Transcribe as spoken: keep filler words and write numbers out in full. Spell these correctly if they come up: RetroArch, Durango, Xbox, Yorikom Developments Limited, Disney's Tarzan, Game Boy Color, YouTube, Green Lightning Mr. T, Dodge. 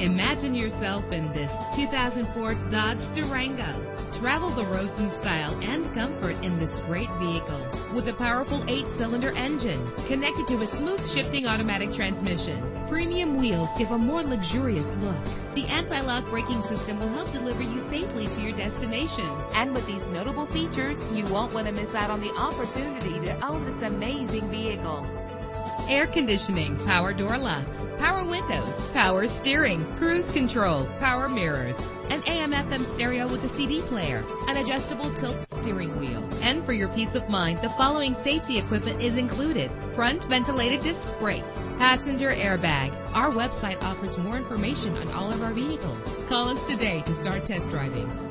Imagine yourself in this two thousand four Dodge Durango. Travel the roads in style and comfort in this great vehicle. With a powerful eight-cylinder engine connected to a smooth shifting automatic transmission, premium wheels give a more luxurious look. The anti-lock braking system will help deliver you safely to your destination. And with these notable features, you won't want to miss out on the opportunity to own this amazing vehicle. Air conditioning, power door locks, power windows, power steering, cruise control, power mirrors, an A M F M stereo with a C D player, an adjustable tilt steering wheel. And for your peace of mind, the following safety equipment is included: front ventilated disc brakes, passenger airbag. Our website offers more information on all of our vehicles. Call us today to start test driving.